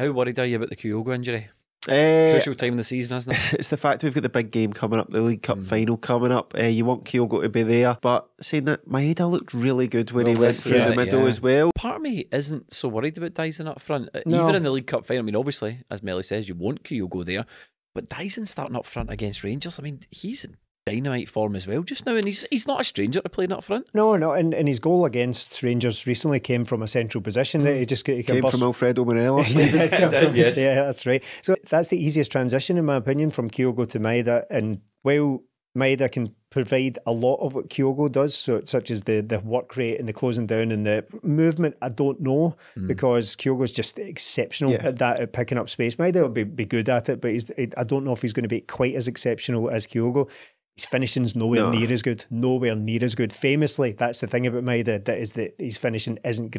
How worried are you about the Kyogo injury? Crucial time in the season, isn't it? It's the fact we've got the big game coming up, the League Cup final coming up. You want Kyogo to be there, but saying that, Maeda looked really good when he went through the middle as well. Part of me isn't so worried about Dyson up front, even in the League Cup final. I mean, obviously, as Melly says, you want Kyogo there, but Dyson starting up front against Rangers, I mean, he's in dynamite form as well just now, and he's not a stranger to playing up front. No, no, and his goal against Rangers recently came from a central position. He just came from Alfredo Morelos. Yeah, that's right. So that's the easiest transition, in my opinion, from Kyogo to Maeda. And while Maeda can provide a lot of what Kyogo does, so such as the work rate and the closing down and the movement, I don't know, because Kyogo's just exceptional at that, at picking up space. Maeda will be good at it, but I don't know if he's going to be quite as exceptional as Kyogo. His finishing's nowhere near as good. Famously, that's the thing about Maeda, that is that his finishing isn't great.